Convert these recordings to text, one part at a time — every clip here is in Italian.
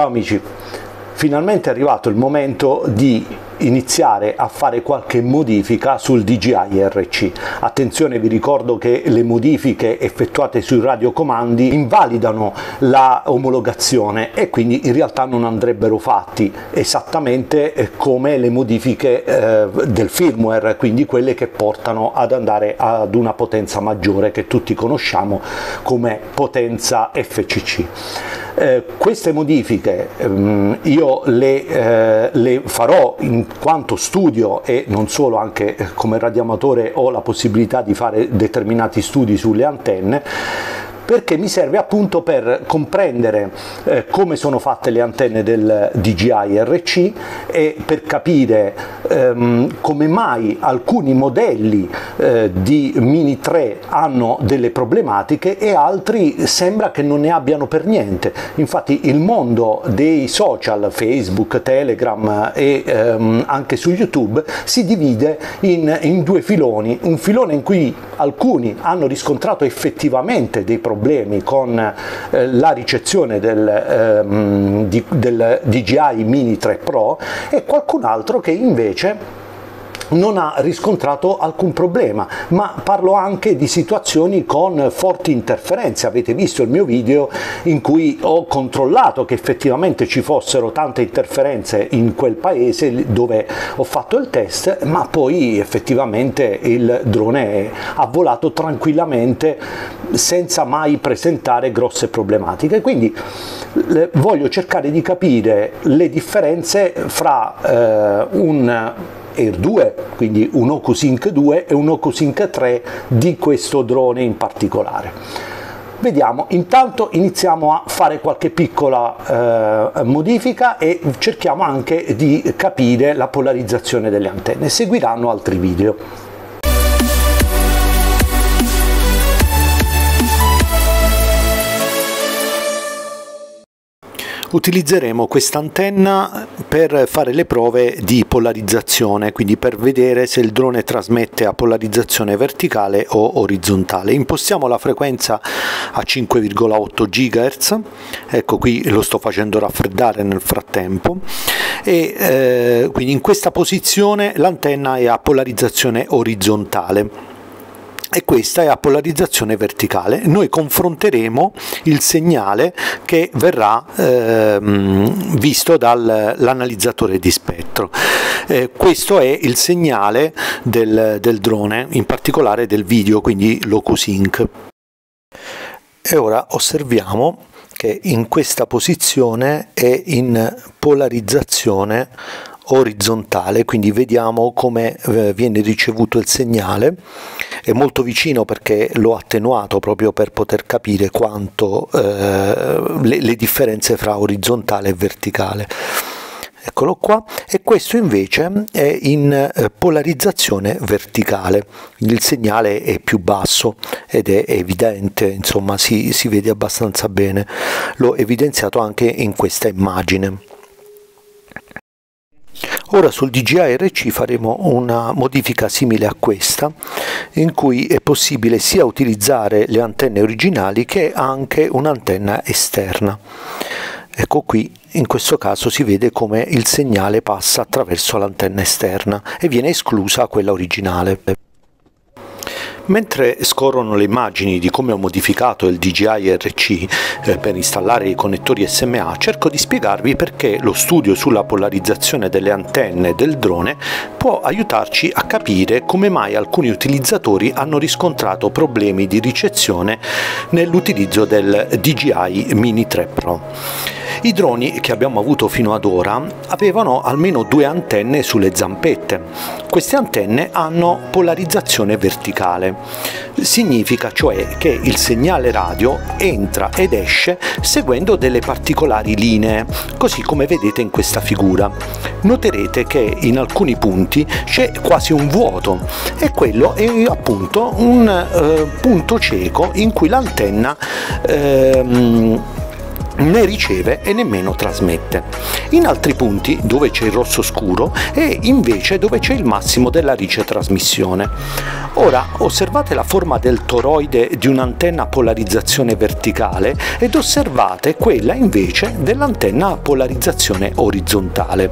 Ciao amici, finalmente è arrivato il momento di iniziare a fare qualche modifica sul DJI RC. Attenzione, vi ricordo che le modifiche effettuate sui radiocomandi invalidano la omologazione e quindi in realtà non andrebbero fatti, esattamente come le modifiche del firmware, quindi quelle che portano ad andare ad una potenza maggiore che tutti conosciamo come potenza FCC. Queste modifiche io le farò in quanto studio e non solo, anche come radioamatore ho la possibilità di fare determinati studi sulle antenne, perché mi serve appunto per comprendere come sono fatte le antenne del DJI RC e per capire come mai alcuni modelli di Mini 3 hanno delle problematiche e altri sembra che non ne abbiano per niente. Infatti il mondo dei social, Facebook, Telegram e anche su YouTube, si divide in due filoni: un filone in cui alcuni hanno riscontrato effettivamente dei problemi con la ricezione del DJI Mini 3 Pro, e qualcun altro che invece non ha riscontrato alcun problema, ma parlo anche di situazioni con forti interferenze. Avete visto il mio video in cui ho controllato che effettivamente ci fossero tante interferenze in quel paese dove ho fatto il test, ma poi effettivamente il drone ha volato tranquillamente senza mai presentare grosse problematiche. Quindi voglio cercare di capire le differenze fra un Air 2, quindi un OcuSync 2 e un OcuSync 3 di questo drone in particolare. Vediamo, intanto iniziamo a fare qualche piccola modifica e cerchiamo anche di capire la polarizzazione delle antenne. Seguiranno altri video. Utilizzeremo quest'antenna per fare le prove di polarizzazione, quindi per vedere se il drone trasmette a polarizzazione verticale o orizzontale. Impostiamo la frequenza a 5,8 GHz, ecco qui lo sto facendo raffreddare nel frattempo, e quindi in questa posizione l'antenna è a polarizzazione orizzontale e questa è a polarizzazione verticale. Noi confronteremo il segnale che verrà visto dall'analizzatore di spettro. Questo è il segnale del drone, in particolare del video, quindi l'OcuSync. E ora osserviamo che in questa posizione è in polarizzazione orizzontale, quindi vediamo come viene ricevuto il segnale. È molto vicino perché l'ho attenuato proprio per poter capire quanto le differenze fra orizzontale e verticale. Eccolo qua. E questo invece è in polarizzazione verticale, il segnale è più basso ed è evidente, insomma si vede abbastanza bene, l'ho evidenziato anche in questa immagine. Ora sul DJI RC faremo una modifica simile a questa, in cui è possibile sia utilizzare le antenne originali che anche un'antenna esterna. Ecco qui, in questo caso si vede come il segnale passa attraverso l'antenna esterna e viene esclusa quella originale. Mentre scorrono le immagini di come ho modificato il DJI RC per installare i connettori SMA, cerco di spiegarvi perché lo studio sulla polarizzazione delle antenne del drone può aiutarci a capire come mai alcuni utilizzatori hanno riscontrato problemi di ricezione nell'utilizzo del DJI Mini 3 Pro. I droni che abbiamo avuto fino ad ora avevano almeno due antenne sulle zampette. Queste antenne hanno polarizzazione verticale, significa cioè che il segnale radio entra ed esce seguendo delle particolari linee, così come vedete in questa figura. Noterete che in alcuni punti c'è quasi un vuoto, e quello è appunto un punto cieco in cui l'antenna né riceve e nemmeno trasmette. In altri punti, dove c'è il rosso scuro, e invece dove c'è il massimo della ricetrasmissione. Ora osservate la forma del toroide di un'antenna a polarizzazione verticale ed osservate quella invece dell'antenna a polarizzazione orizzontale.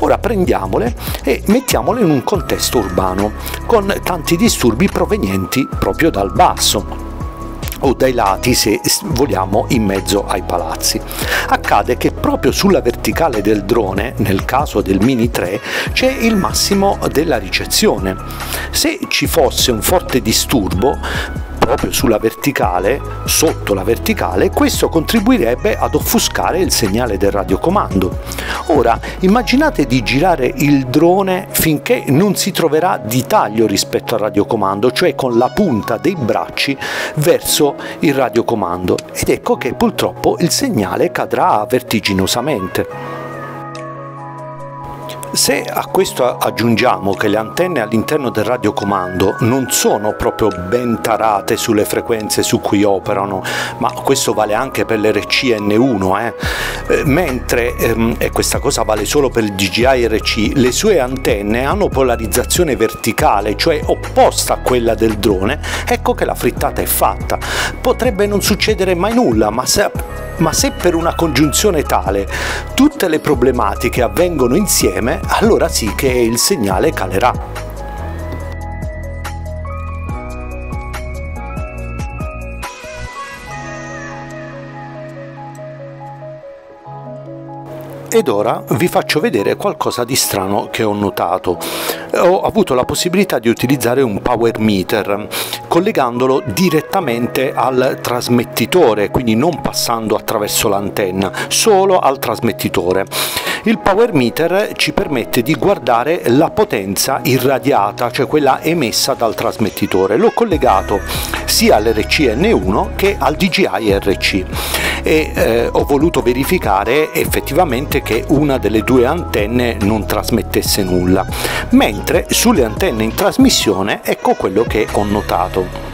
Ora prendiamole e mettiamole in un contesto urbano con tanti disturbi provenienti proprio dal basso o dai lati, se vogliamo, in mezzo ai palazzi. Accade che proprio sulla verticale del drone, nel caso del Mini 3, c'è il massimo della ricezione. Se ci fosse un forte disturbo proprio sulla verticale, sotto la verticale, questo contribuirebbe ad offuscare il segnale del radiocomando. Ora immaginate di girare il drone finché non si troverà di taglio rispetto al radiocomando, cioè con la punta dei bracci verso il radiocomando, ed ecco che purtroppo il segnale cadrà vertiginosamente. Se a questo aggiungiamo che le antenne all'interno del radiocomando non sono proprio ben tarate sulle frequenze su cui operano, ma questo vale anche per l'RC-N1, mentre, e questa cosa vale solo per il DJI RC, le sue antenne hanno polarizzazione verticale, cioè opposta a quella del drone, ecco che la frittata è fatta. Potrebbe non succedere mai nulla, ma se per una congiunzione tale tutte le problematiche avvengono insieme, allora sì che il segnale calerà. Ed ora vi faccio vedere qualcosa di strano che ho notato. Ho avuto la possibilità di utilizzare un power meter collegandolo direttamente al trasmettitore, quindi non passando attraverso l'antenna, solo al trasmettitore. Il power meter ci permette di guardare la potenza irradiata, cioè quella emessa dal trasmettitore. L'ho collegato sia all'RC-N1 che al DJI RC e ho voluto verificare effettivamente che una delle due antenne non trasmettesse nulla, mentre sulle antenne in trasmissione ecco quello che ho notato.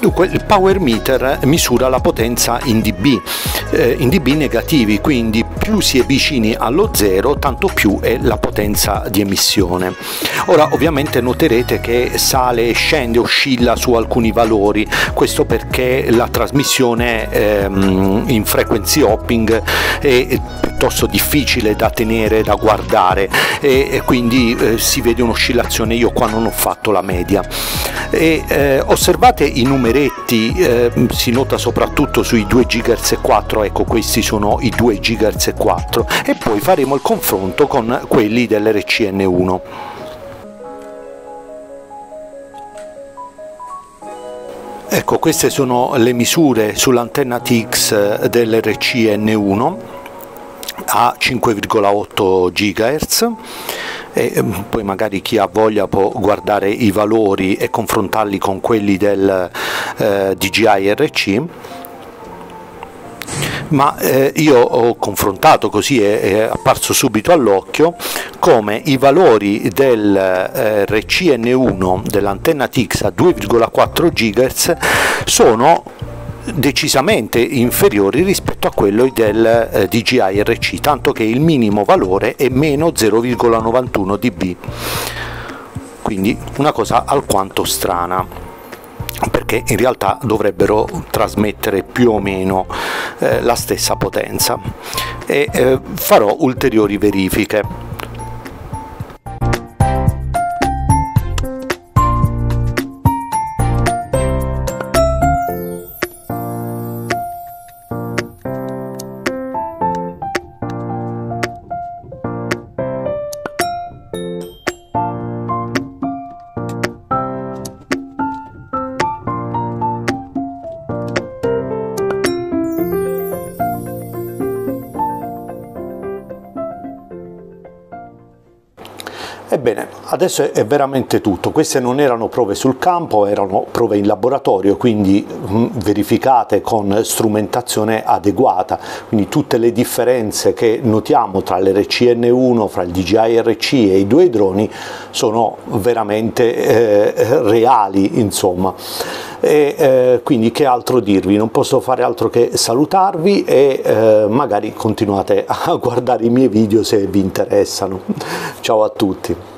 Dunque il power meter misura la potenza in dB negativi, quindi più si è vicini allo zero tanto più è la potenza di emissione. Ora ovviamente noterete che sale e scende, oscilla su alcuni valori, questo perché la trasmissione in frequency hopping è piuttosto difficile da tenere, da guardare, e quindi si vede un'oscillazione. Io qua non ho fatto la media e osservate i numeretti, si nota soprattutto sui 2 GHz e 4, ecco questi sono i 2 GHz e 4, e poi faremo il confronto con quelli dell'RC-N1. Ecco, queste sono le misure sull'antenna TX dell'RC-N1 a 5,8 GHz. E poi magari chi ha voglia può guardare i valori e confrontarli con quelli del DJI RC, ma io ho confrontato, così è apparso subito all'occhio come i valori del RC-N1 dell'antenna TX a 2,4 GHz sono decisamente inferiori rispetto a quello del DJI RC, tanto che il minimo valore è meno 0,91 dB, quindi una cosa alquanto strana, perché in realtà dovrebbero trasmettere più o meno la stessa potenza, e farò ulteriori verifiche. Ebbene, adesso è veramente tutto. Queste non erano prove sul campo, erano prove in laboratorio, quindi verificate con strumentazione adeguata. Quindi tutte le differenze che notiamo tra l'RC-N1, fra il DJI RC e i due droni sono veramente reali, insomma. e quindi che altro dirvi, non posso fare altro che salutarvi e magari continuate a guardare i miei video se vi interessano. Ciao a tutti.